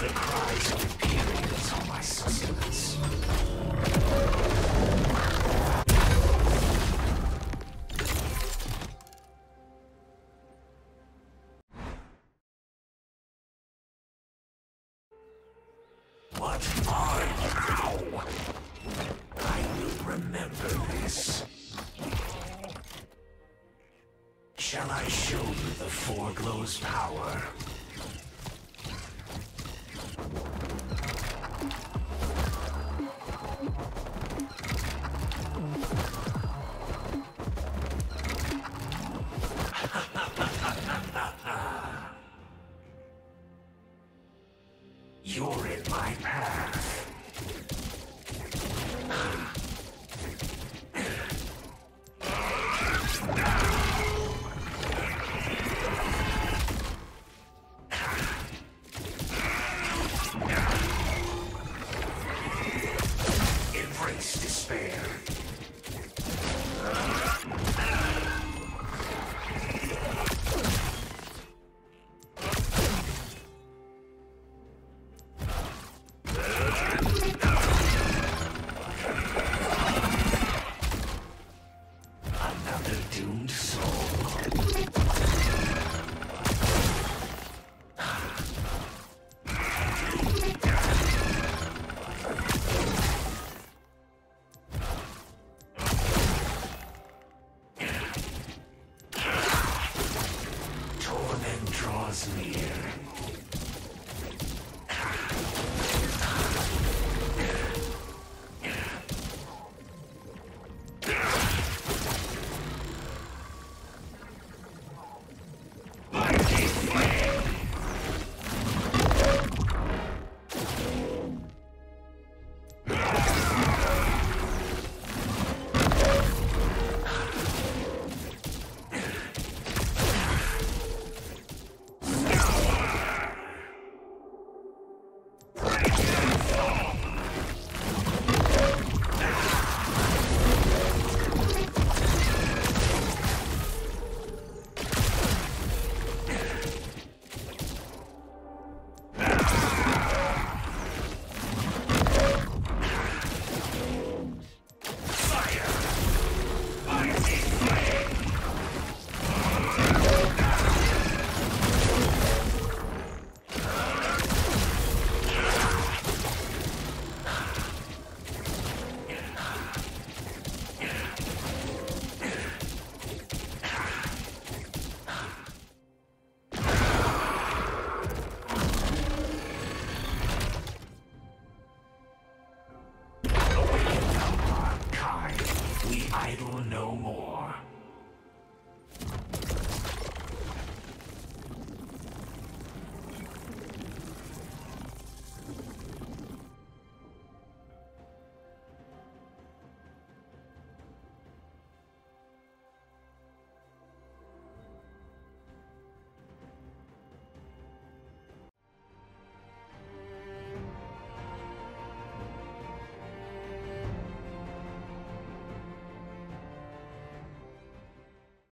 The cries of the periods are my sustenance. What are you? I will remember this. Shall I show you the Foreglow's power? You're in my path. Embrace despair. Idle no more.